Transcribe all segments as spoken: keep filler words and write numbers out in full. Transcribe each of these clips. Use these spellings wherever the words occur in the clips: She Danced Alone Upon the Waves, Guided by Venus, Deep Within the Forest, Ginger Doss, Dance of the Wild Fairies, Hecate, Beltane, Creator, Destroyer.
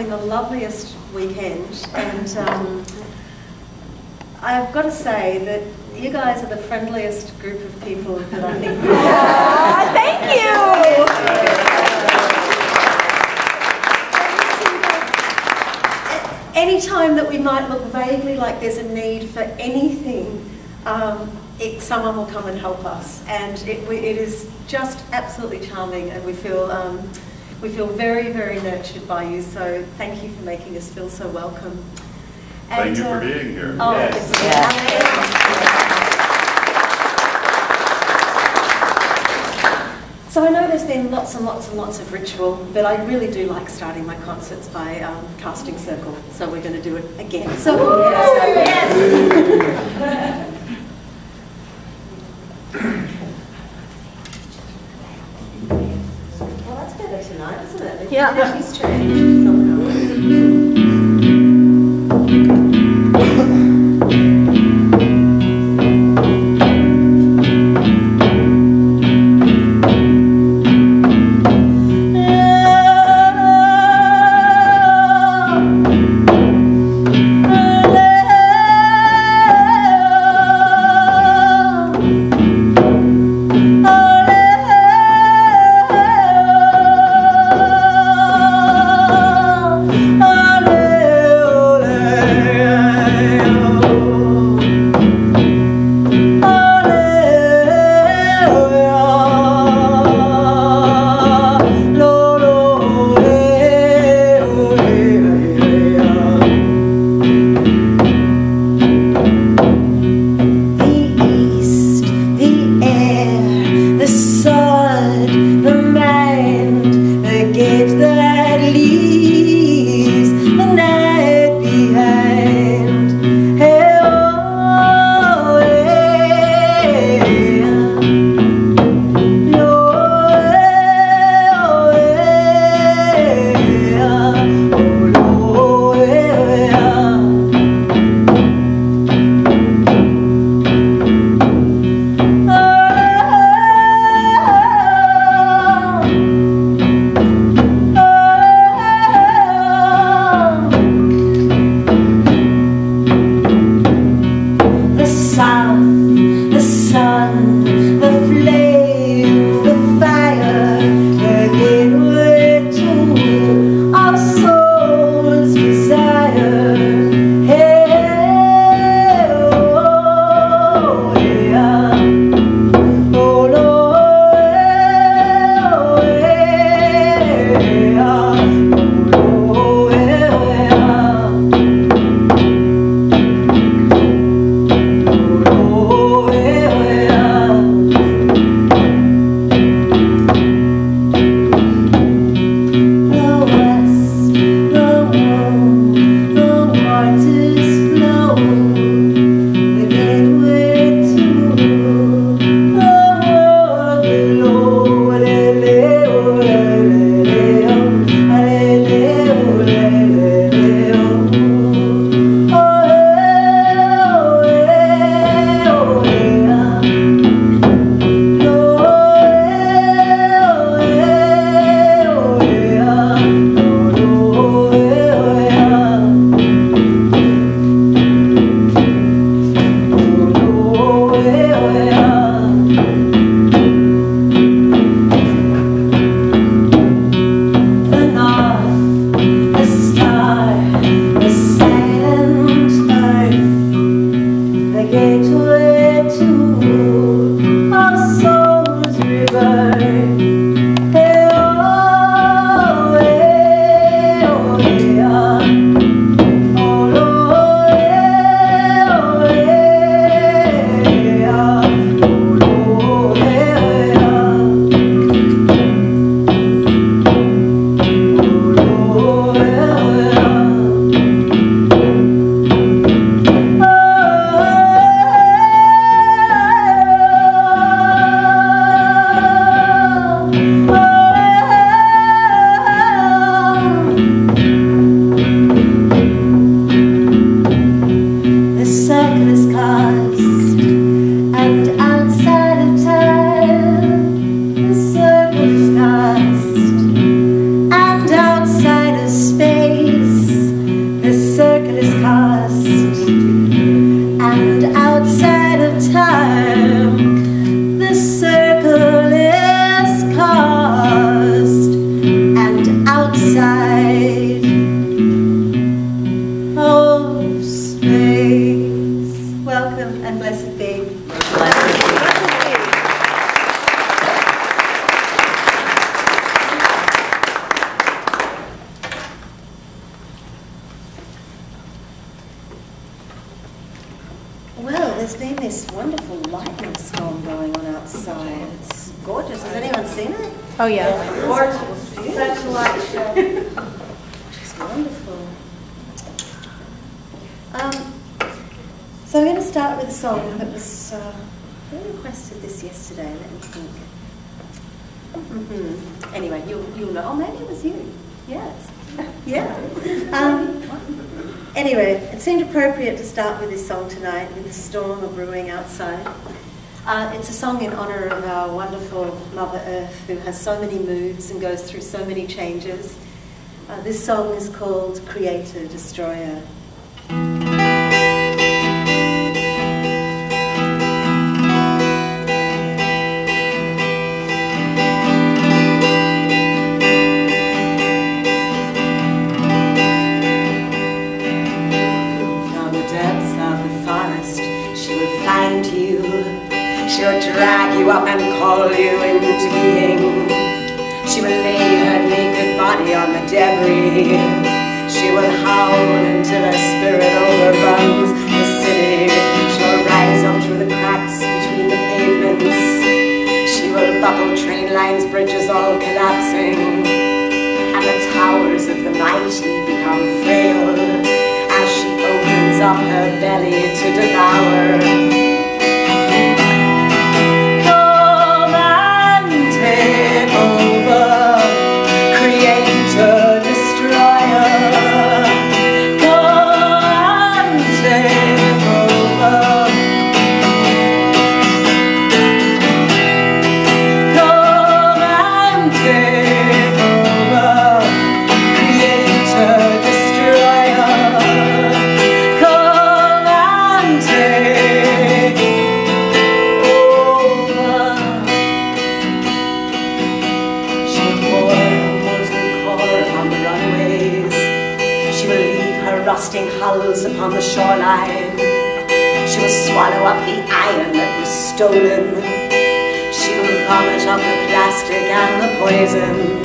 having the loveliest weekend, and um, I've got to say that you guys are the friendliest group of people that I think we are. Thank you! Yeah. Any time that we might look vaguely like there's a need for anything, um, It, someone will come and help us, and it, we, it is just absolutely charming, and we feel um, we feel very, very nurtured by you. So thank you for making us feel so welcome. And, thank you uh, for being here. Oh, yes. It's, yeah. Yeah. So I know there's been lots and lots and lots of ritual, but I really do like starting my concerts by um, casting circle. So we're going to do it again. So Woo! yes. yes. Yeah. She's strange somehow. Outside of space. there's been this wonderful lightning storm going on outside. It's gorgeous. Has anyone seen it? Oh, yeah. yeah. Gorgeous. Beautiful. Such a light show. Just wonderful. Um, so I'm going to start with a song that was... Uh, who requested this yesterday? Let me think. Mm-hmm. Anyway, you'll, you'll know. Oh, maybe it was you. Yes. Yeah. Um, anyway, it seemed appropriate to start with this song tonight, with the storm a brewing outside. Uh, it's a song in honour of our wonderful Mother Earth, who has so many moods and goes through so many changes. Uh, this song is called Creator, Destroyer. She will howl until her spirit overruns the city. She will rise up through the cracks between the pavements. She will buckle train lines, bridges all collapsing. And the towers of the mighty become frail as she opens up her belly to devour. Upon the shoreline, she will swallow up the iron that was stolen. She will vomit up the plastic and the poison.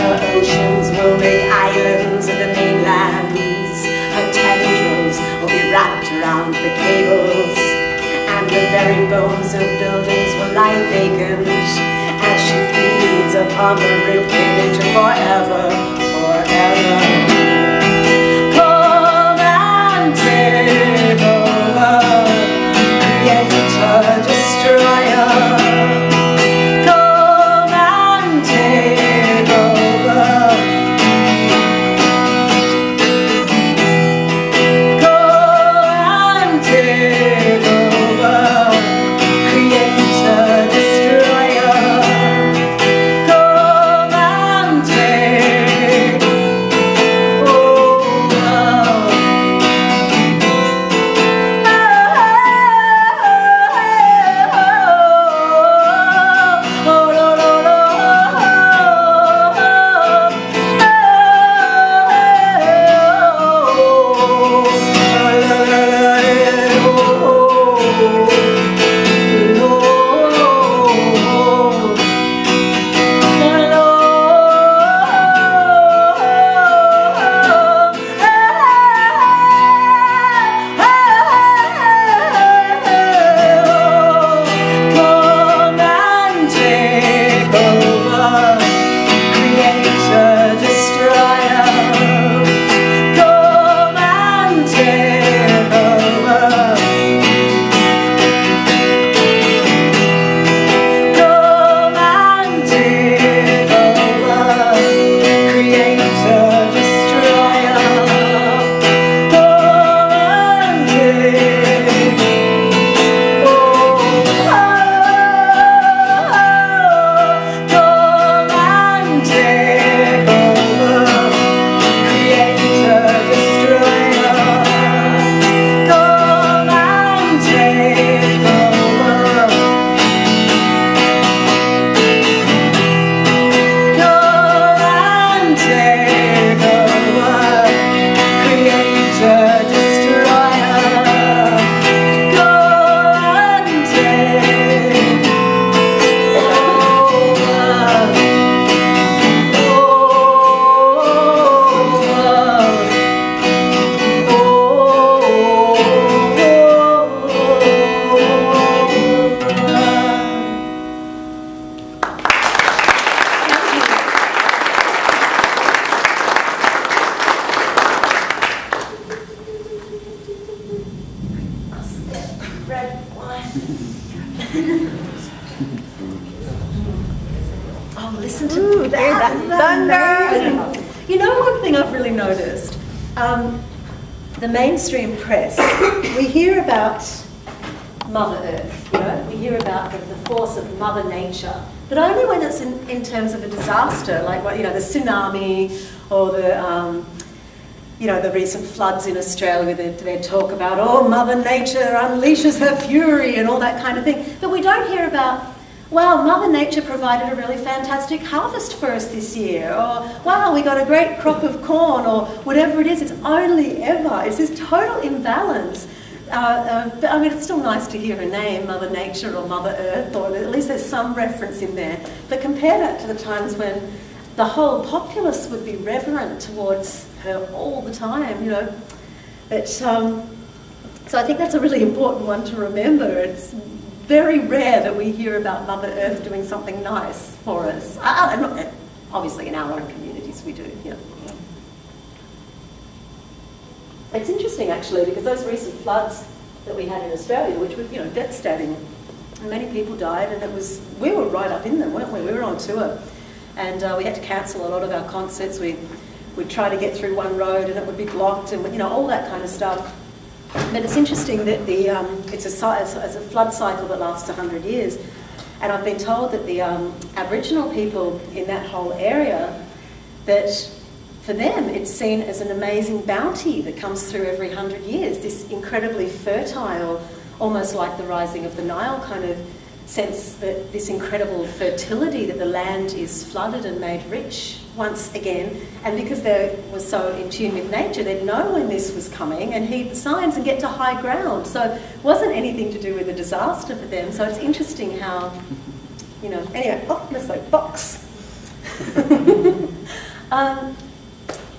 Her oceans will make islands of the mainlands. Her tendrils will be wrapped around the cables, and the very bones of buildings will lie vacant as she feeds upon the root image forever, forever. red one. Oh, listen to Ooh, that, that thunder. thunder. You know, one thing I've really noticed, um, the mainstream press, we hear about Mother Earth, you know, we hear about the, the force of Mother Nature, but only when it's in, in terms of a disaster, like what, you know, the tsunami or the, um, you know, the recent floods in Australia. They, they talk about, oh, Mother Nature unleashes her fury and all that kind of thing. But we don't hear about, wow, Mother Nature provided a really fantastic harvest for us this year, or wow, we got a great crop of corn, or whatever it is. It's only ever, it's this total imbalance. Uh, uh, but I mean, it's still nice to hear her name, Mother Nature or Mother Earth, or at least there's some reference in there. But compare that to the times when the whole populace would be reverent towards her all the time, you know. But, um, so I think that's a really important one to remember. It's very rare that we hear about Mother Earth doing something nice for us. Uh, obviously, in our own communities we do, you know. It's interesting, actually, because those recent floods that we had in Australia, which were, you know, devastating, and many people died, and it was, we were right up in them, weren't we? We were on tour, and uh, we had to cancel a lot of our concerts. We would try to get through one road, and it would be blocked, and you know, all that kind of stuff. But it's interesting that the um, it's a it's a flood cycle that lasts a hundred years, and I've been told that the um, Aboriginal people in that whole area, that for them, it's seen as an amazing bounty that comes through every hundred years, this incredibly fertile, almost like the rising of the Nile kind of sense, that this incredible fertility, that the land is flooded and made rich once again. And because they were so in tune with nature, they'd know when this was coming and heed the signs and get to high ground. So it wasn't anything to do with a disaster for them. So it's interesting how, you know, anyway, oh, let's go, box. um,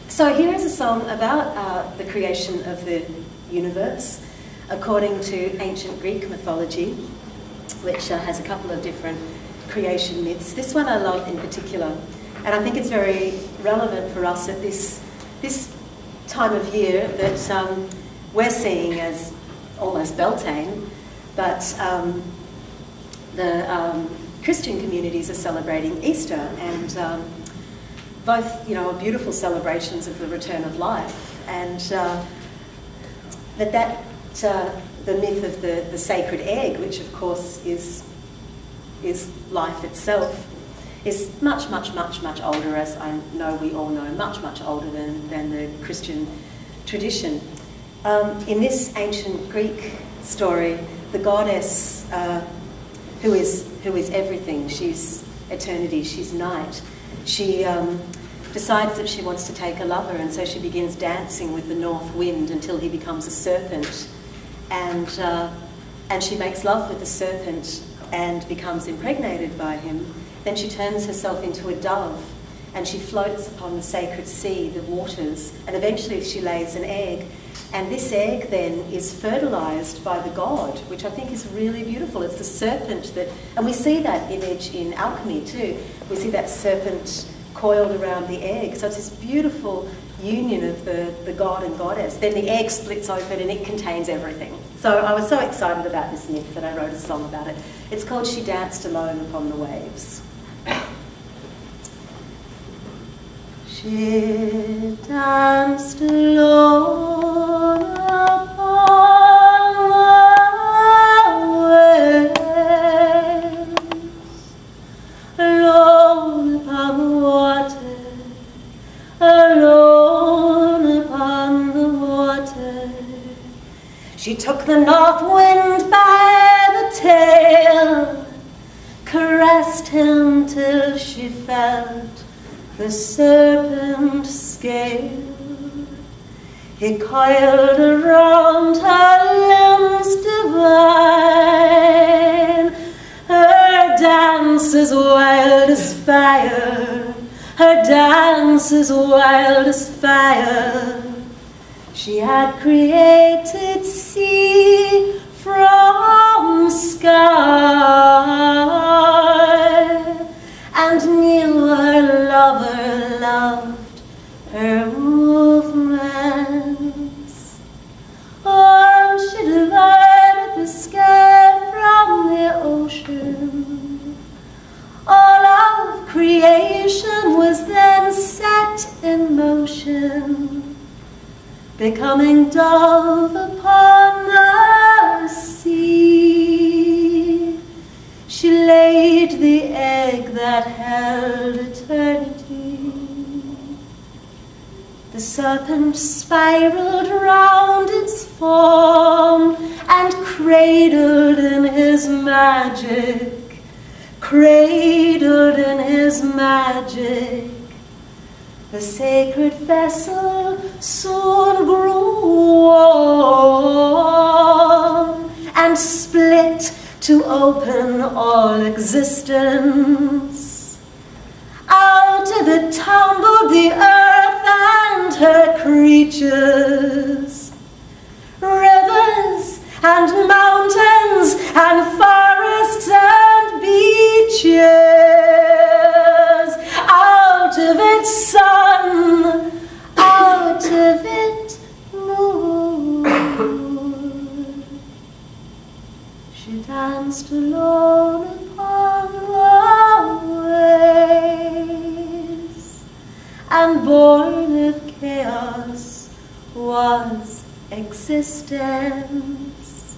So here is a song about uh, the creation of the universe according to ancient Greek mythology, which uh, has a couple of different creation myths. This one I love in particular, and I think it's very relevant for us at this, this time of year that um, we're seeing as almost Beltane, but um, the um, Christian communities are celebrating Easter, and um, both, you know, are beautiful celebrations of the return of life, and uh, that that uh, the myth of the the sacred egg, which of course is is life itself, is much much much much older, as I know we all know, much much older than than the Christian tradition. Um, in this ancient Greek story, the goddess uh, who is who is everything, she's eternity, she's night. She um, decides that she wants to take a lover, and so she begins dancing with the north wind until he becomes a serpent, and uh, and she makes love with the serpent and becomes impregnated by him. Then she turns herself into a dove, and she floats upon the sacred sea, the waters, and eventually she lays an egg, and this egg then is fertilized by the god, which I think is really beautiful. It's the serpent that, and we see that image in alchemy too. We see that serpent coiled around the egg. So it's this beautiful union of the, the god and goddess. Then the egg splits open and it contains everything. So I was so excited about this myth that I wrote a song about it. It's called She Danced Alone Upon the Waves. She danced alone upon the waves, alone upon the water, alone upon the water. She took the north wind by the tail, caressed him till she felt the serpent scale. He coiled around her limbs divine, her dance is wild as fire, her dance is wild as fire. She had created sea from sky, and knew her lover loved her movements. Or she divided the sky the coming dove upon the sea. She laid the egg that held eternity. The serpent spiraled round its form and cradled in his magic, cradled in his magic. The sacred vessel soon grew warm and split to open all existence. Out of it tumbled the earth and her creatures, rivers and mountains and forests and beaches. Out of it sun, out of it moon. She danced alone upon the waves, and born of chaos was existence,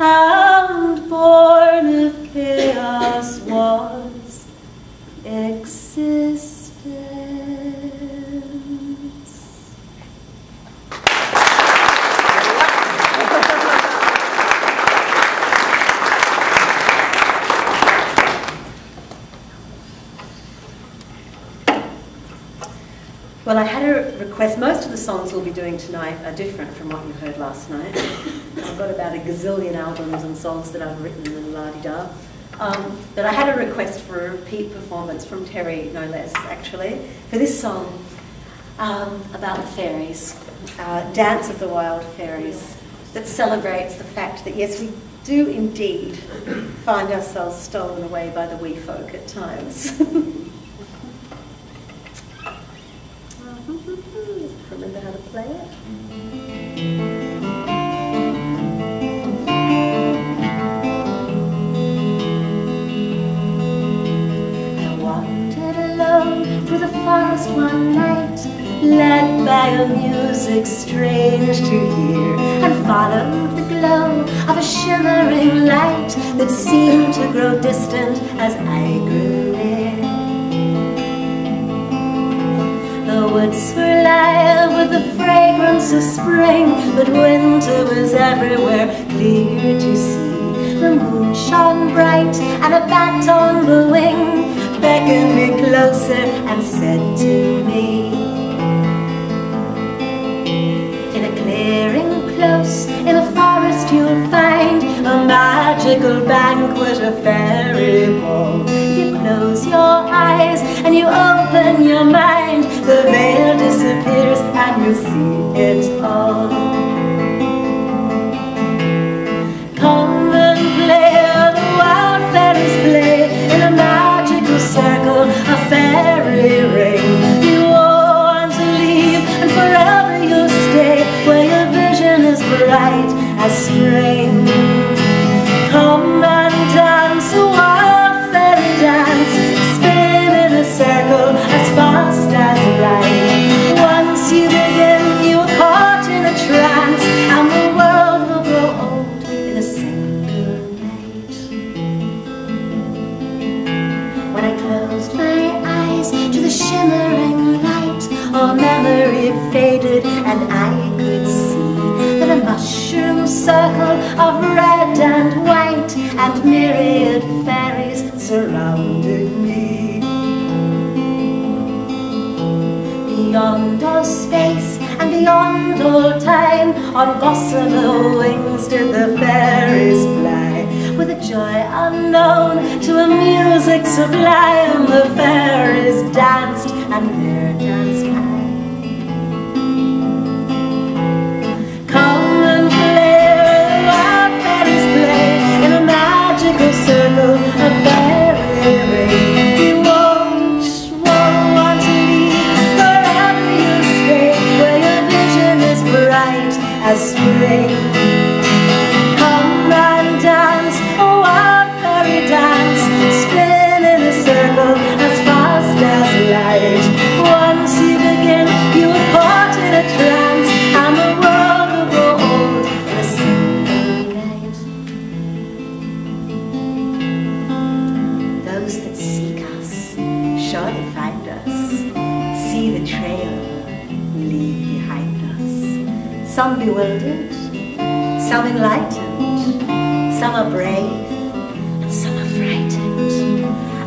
and born of chaos was existence. Dance. Well, I had a request. Most of the songs we'll be doing tonight are different from what you heard last night. I've got about a gazillion albums and songs that I've written and la-di-da. Um, but I had a request for a repeat performance from Terry, no less, actually, for this song um, about the fairies, uh, Dance of the Wild Fairies, that celebrates the fact that, yes, we do indeed find ourselves stolen away by the wee folk at times. Remember how to play it? Through the forest one night, led by a music strange to hear, and followed the glow of a shimmering light that seemed to grow distant as I grew near. The woods were alive with the fragrance of spring, but winter was everywhere clear to see. The moon shone bright and a bat on the wing beckoned me closer and said to me, in a clearing close, in a forest you'll find a magical banquet, a fairy ball. If you close your eyes and you open your mind, the veil disappears and you see it all. Come and play, the wild fairies play, in a circle, a fairy ring. You want to leave and forever you'll stay, where your vision is bright as spring. Come and dance, a wild fairy dance, spin in a circle as fast as light. Once you begin, you're caught in a trance, and the world will grow old in a single night. When I closed my eyes to the shimmering light, all memory faded and I could see that a mushroom circle of red and white and myriad fairies surrounded me. Beyond all space and beyond all time, on gossamer wings did the fairies fly, with a joy unknown to a music sublime. The fairies danced and there danced I. Come and play, the wild fairies play, in a magical circle, a fairy ring. You won't, won't want to leave, forever you'll stay, where your vision is bright as spring. Dance, spin in a circle as fast as some bewildered, some enlightened, some are brave, some are frightened.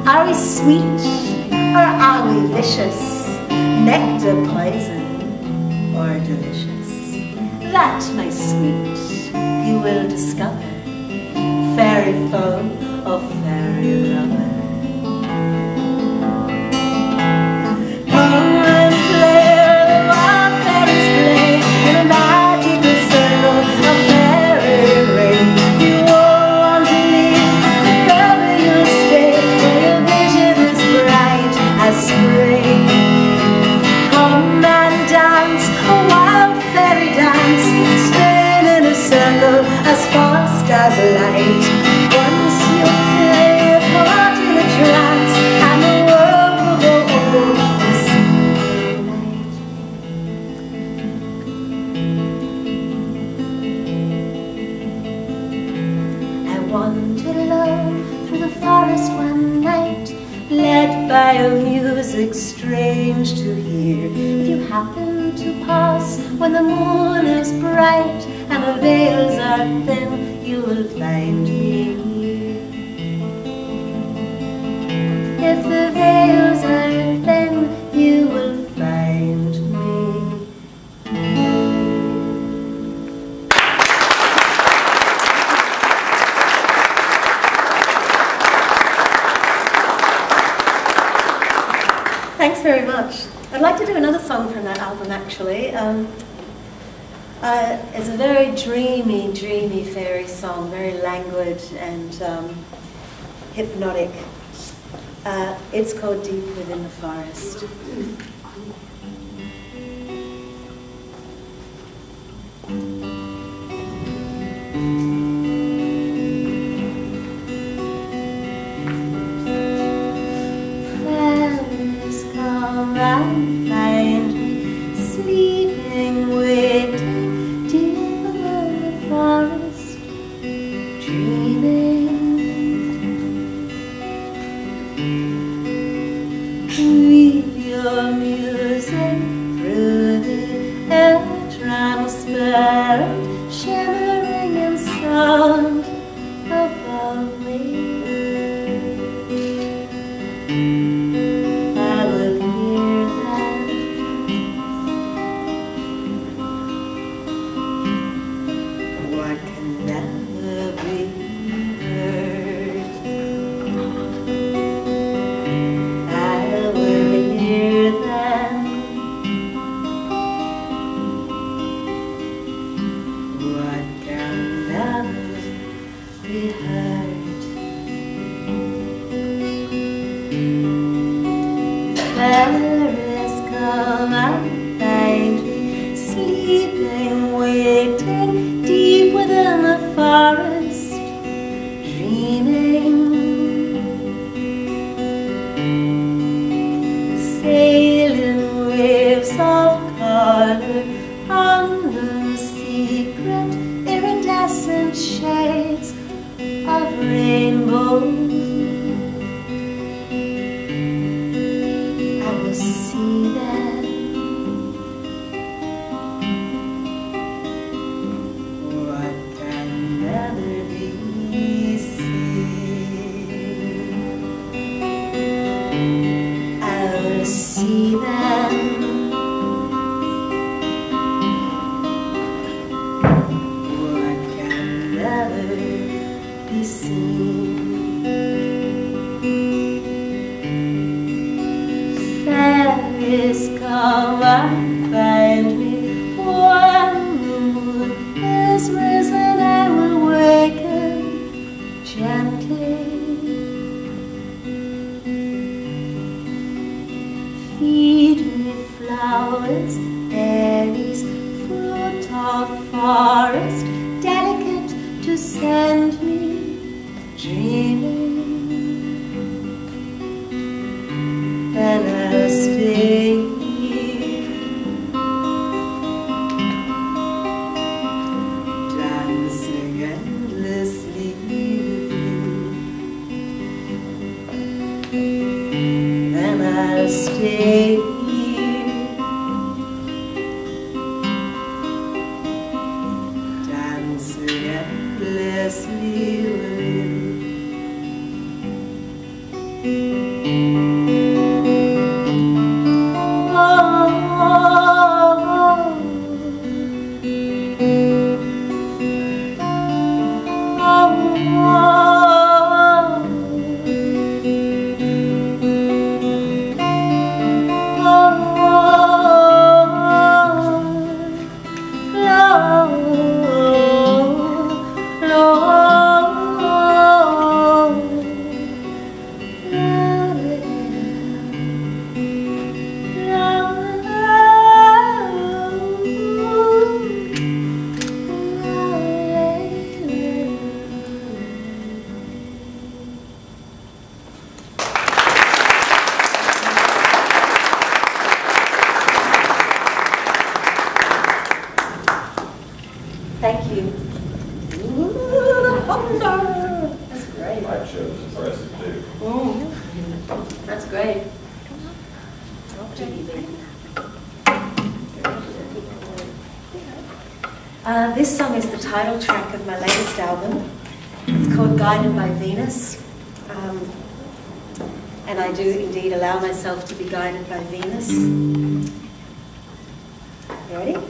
Are we sweet or are we vicious? Nectar poison or delicious? That, my sweet, you will discover, fairy foe or fairy lover. Strange to hear if you happen to pass when the moon is bright and the veils are thin, you will find me here. If the veils are thin, you will find me here. Thanks very much. I'd like to do another song from that album, actually. Um, uh, it's a very dreamy, dreamy fairy song, very languid and um, hypnotic. Uh, it's called Deep Within the Forest. Stay here yes, we will. Oh, oh, oh. Oh, oh. This song is the title track of my latest album. It's called Guided by Venus. Um, and I do indeed allow myself to be guided by Venus. You ready? Yeah.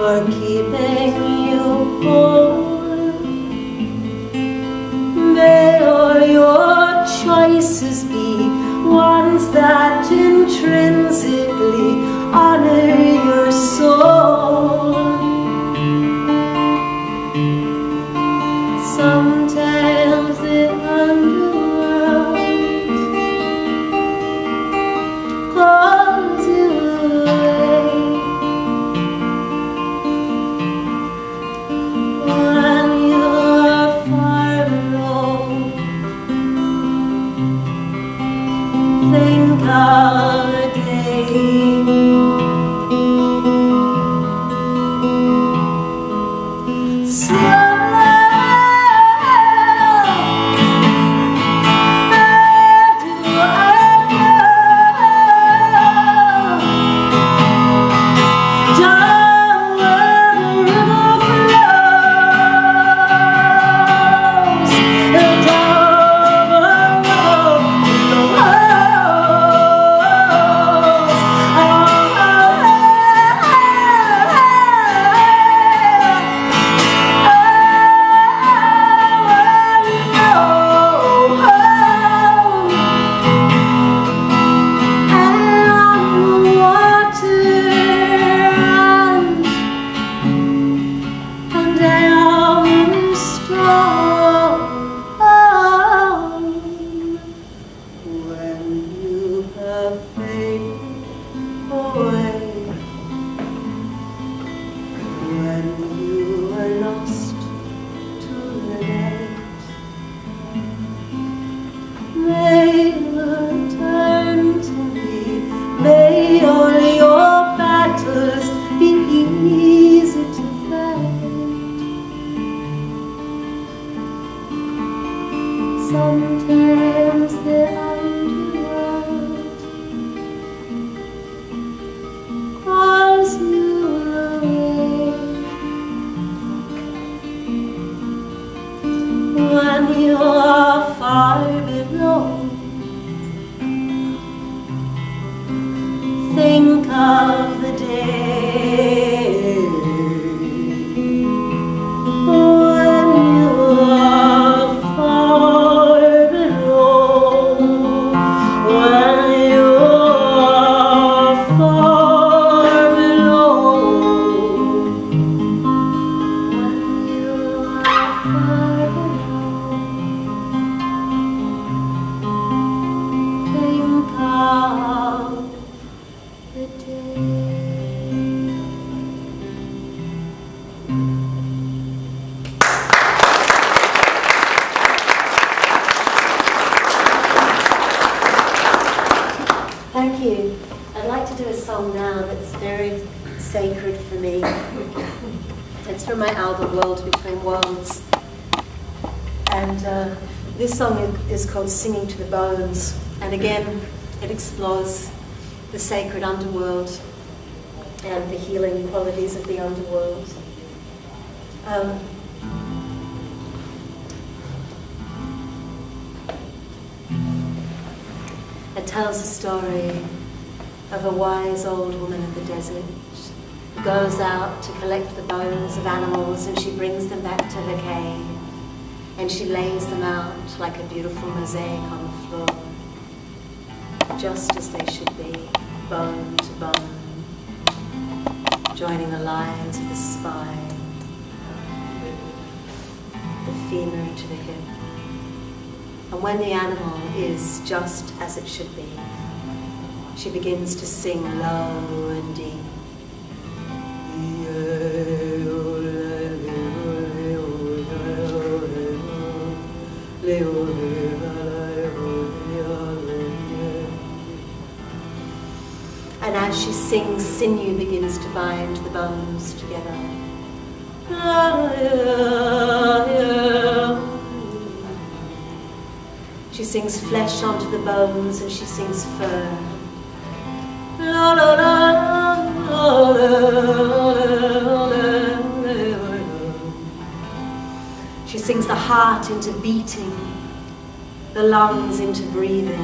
for keeping you whole. May all your choices be ones that intrinsically honor your soul. Sometimes the underworld calls you away. When you are far below, think of the day. See Singing to the Bones, and again it explores the sacred underworld and the healing qualities of the underworld. Um, it tells the story of a wise old woman of the desert who goes out to collect the bones of animals, and she brings them back to her cave. And she lays them out like a beautiful mosaic on the floor, just as they should be, bone to bone, joining the lines of the spine, the femur to the hip. And when the animal is just as it should be, she begins to sing low and deep. And as she sings, sinew begins to bind the bones together. She sings flesh onto the bones, and she sings fur. She sings the heart into beating, the lungs into breathing.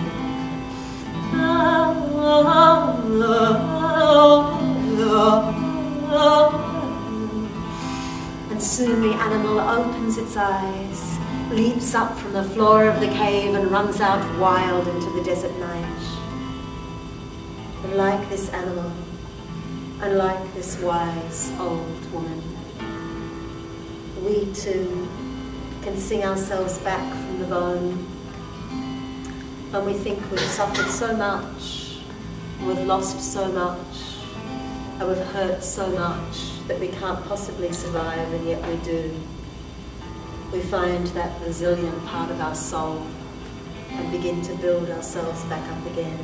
and soon the animal opens its eyes, leaps up from the floor of the cave and runs out wild into the desert night. Unlike this animal, unlike this wise old woman, we too can sing ourselves back from the bone. When we think we've suffered so much, we've lost so much, and we've hurt so much that we can't possibly survive, and yet we do. We find that resilient part of our soul and begin to build ourselves back up again.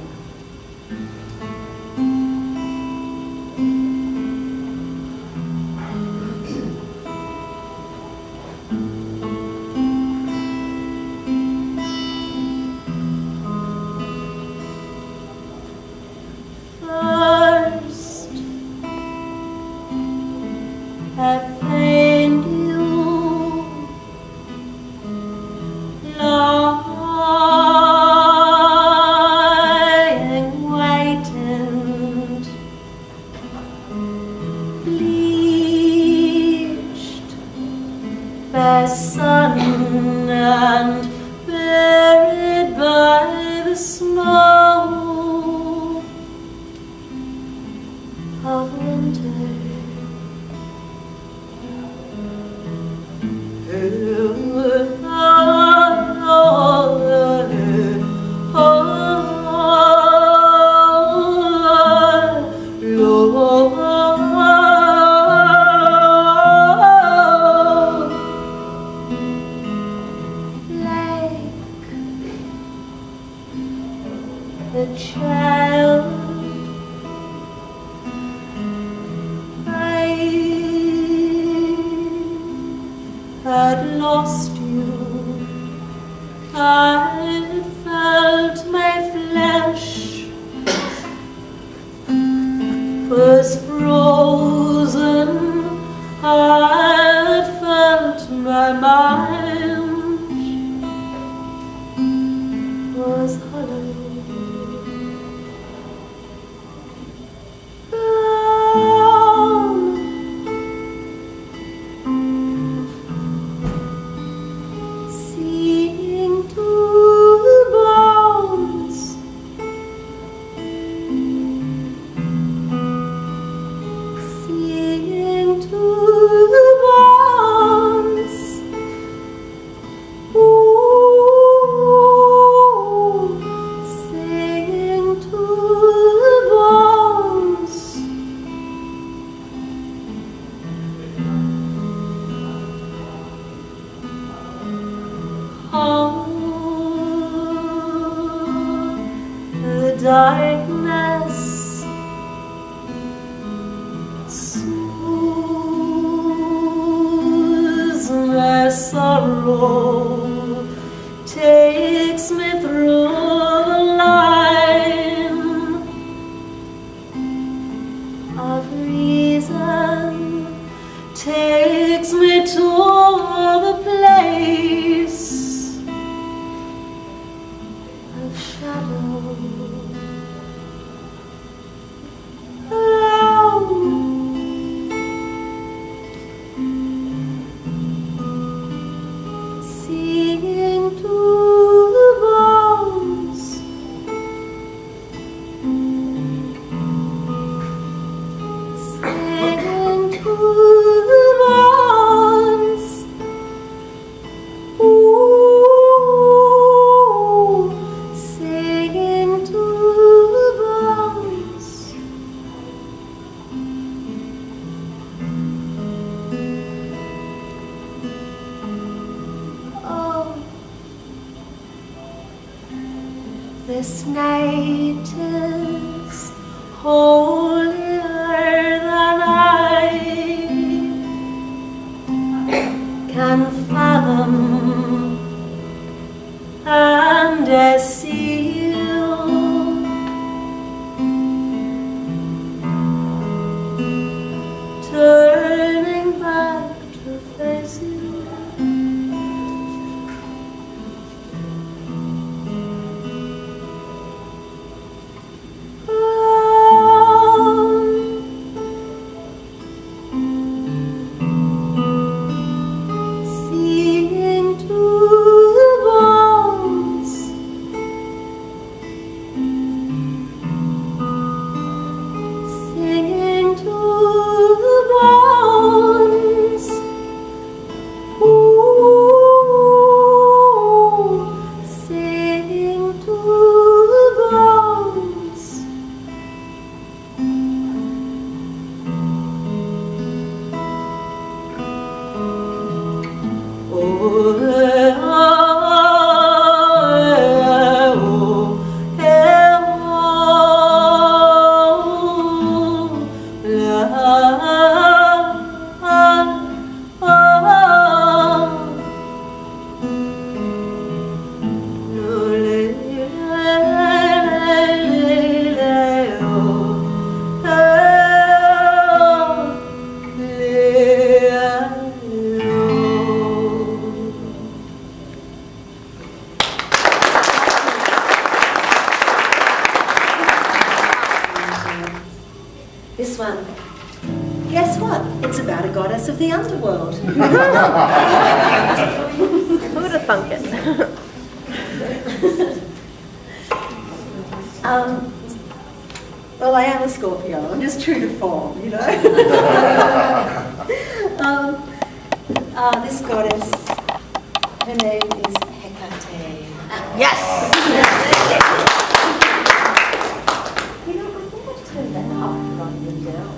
This night is holier than I can fathom, and I see you turning back to face you. goddess of the underworld. Who would have thunk it? um, well, I am a Scorpio. I'm just true to form, you know. um, uh, this goddess, her name is Hecate. Yes! You know, I think I've turned that up rather than down.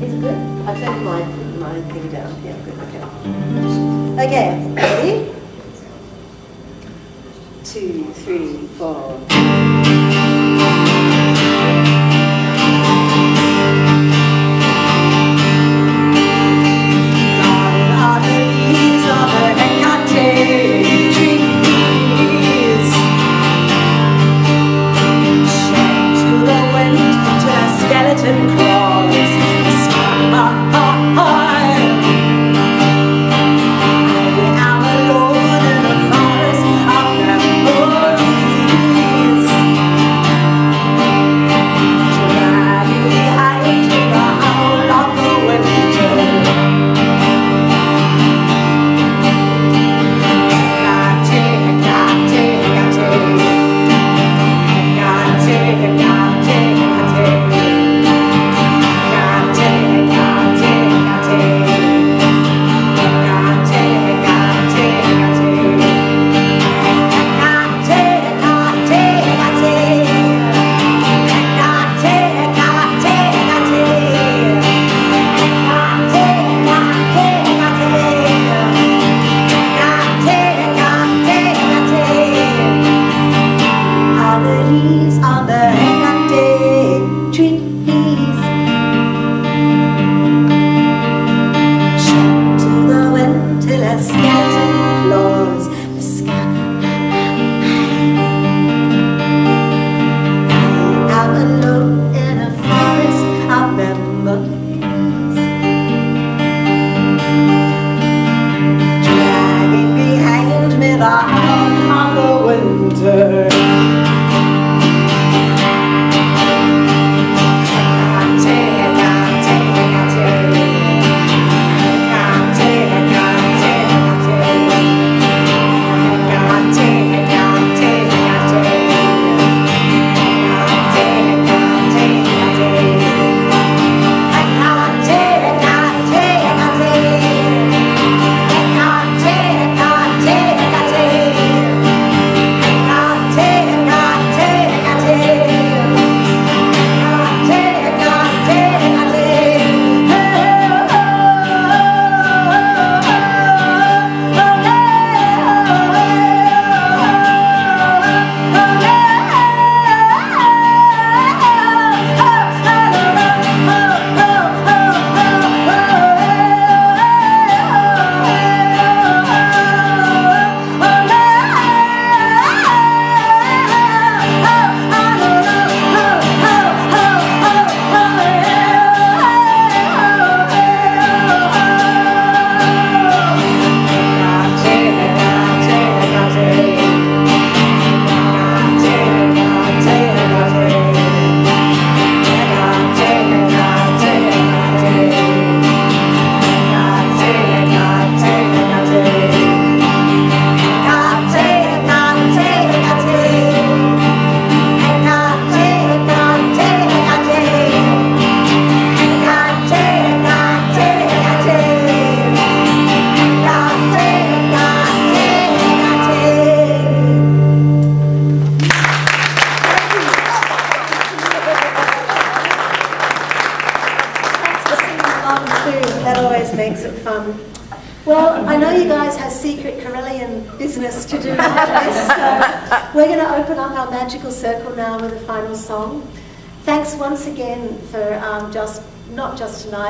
It's good. I've turned my, my thing down. Yeah, good, okay. Okay, ready? Two, three, four.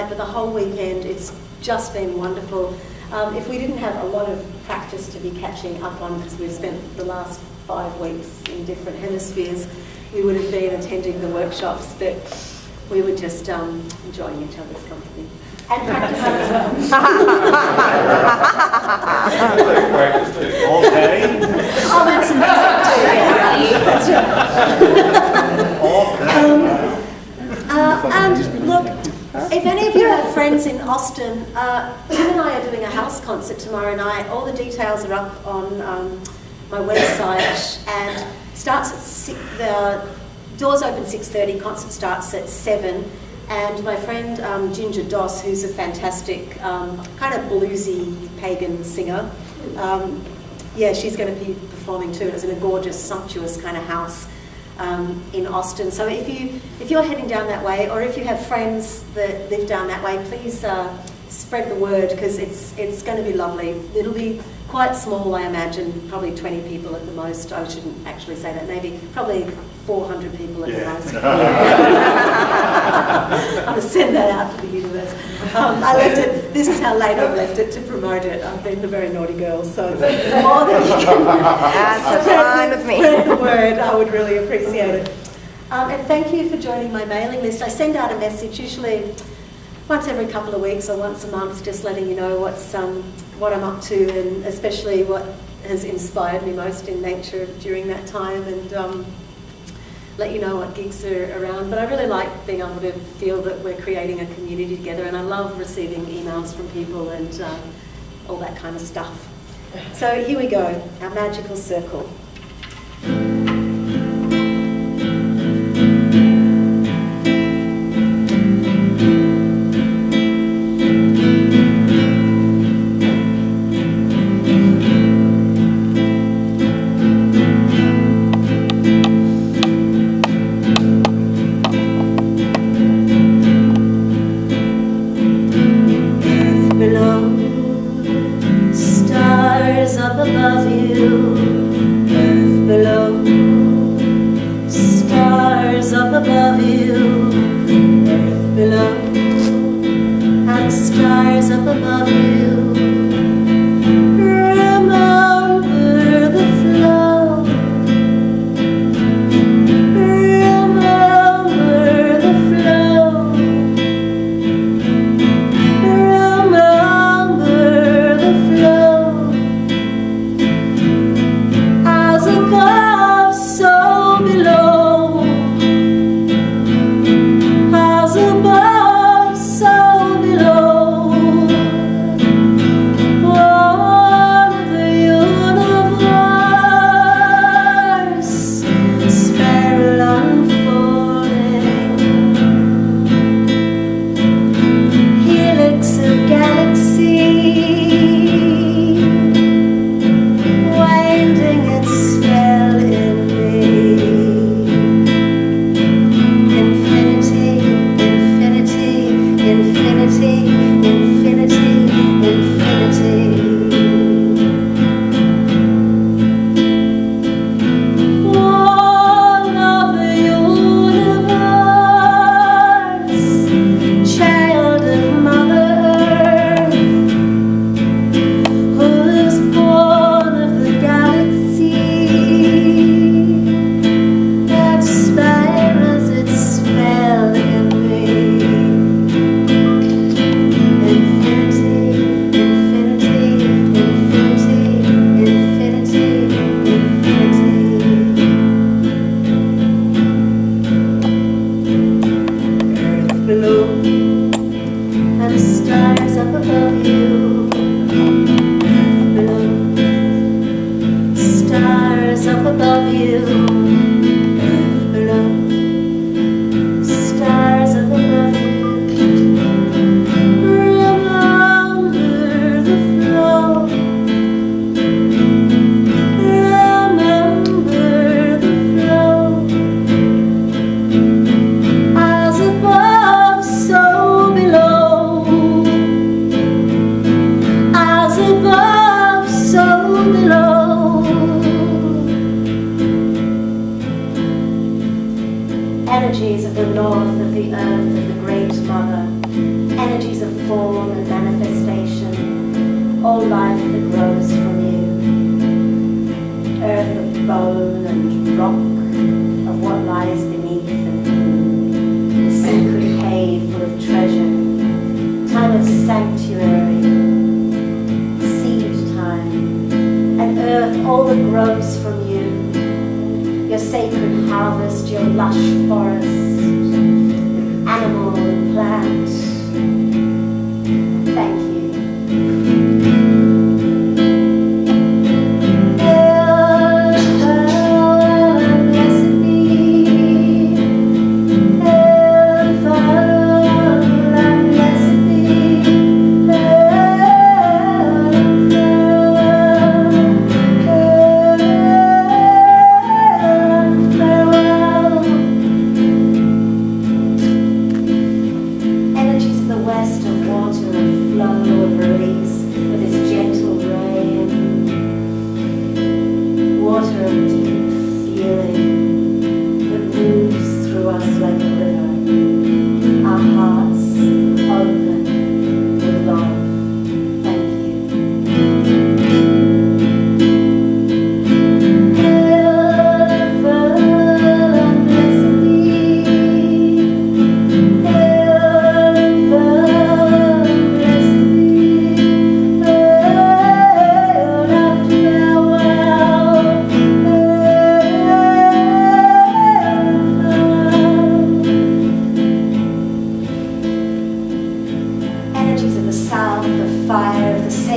But the whole weekend, it's just been wonderful. Um, if we didn't have a lot of practice to be catching up on, because we've spent the last five weeks in different hemispheres, we would have been attending the workshops, but we were just um, enjoying each other's company. And practicing as well. All day? Oh, that's amazing too. That's right. All day. Uh, and look, if any of you have friends in Austin, uh, Tim and I are doing a house concert tomorrow night. All the details are up on um, my website, and starts at six, the doors open six thirty, concert starts at seven. And my friend um, Ginger Doss, who's a fantastic um, kind of bluesy pagan singer, um, yeah, she's going to be performing too. It's in a gorgeous, sumptuous kind of house um, in Austin. So if you if you're heading down that way, or if you have friends that live down that way, please uh, spread the word, because it's it's going to be lovely. It'll be quite small, I imagine, probably twenty people at the most. I shouldn't actually say that. Maybe probably four hundred people at yeah. the most. I'm going to send that out to the universe. Um, I left it, this is how late I've left it to promote it. I've been a very naughty girl, so the more that you can That's spread, with me. spread the word, I would really appreciate it. Um, and thank you for joining my mailing list. I send out a message usually once every couple of weeks or once a month, just letting you know what's um, what I'm up to, and especially what has inspired me most in nature during that time, and um, let you know what gigs are around. But I really like being able to feel that we're creating a community together, and I love receiving emails from people and um, all that kind of stuff. So here we go, our magical circle.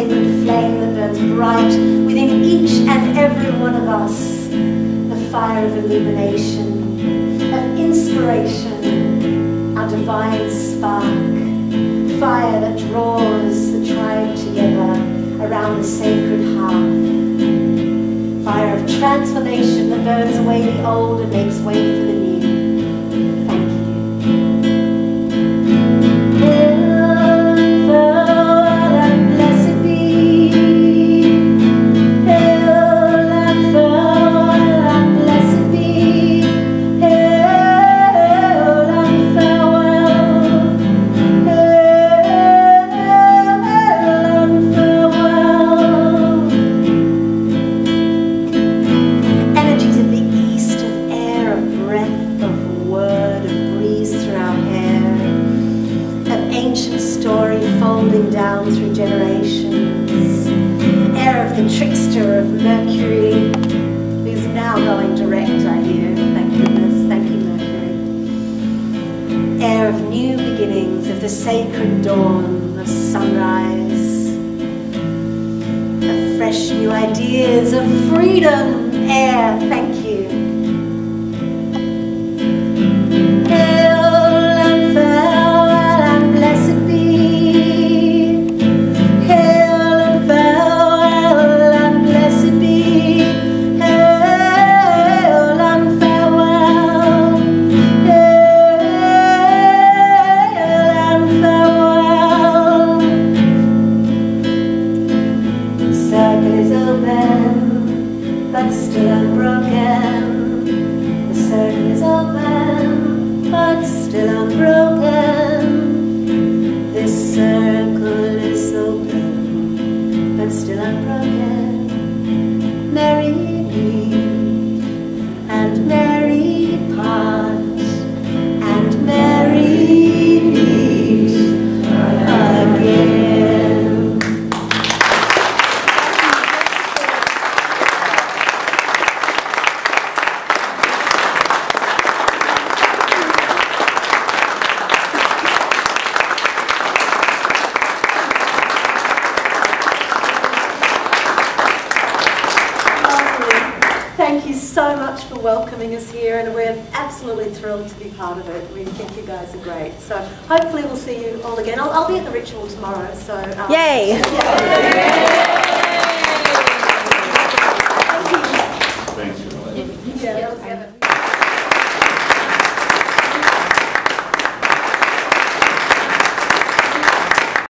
sacred flame that burns bright within each and every one of us, the fire of illumination, of inspiration, our divine spark, fire that draws the tribe together around the sacred hearth, fire of transformation that burns away the old and makes way for the new. So hopefully we'll see you all again. I'll, I'll be at the ritual tomorrow. So um, yay! Yeah.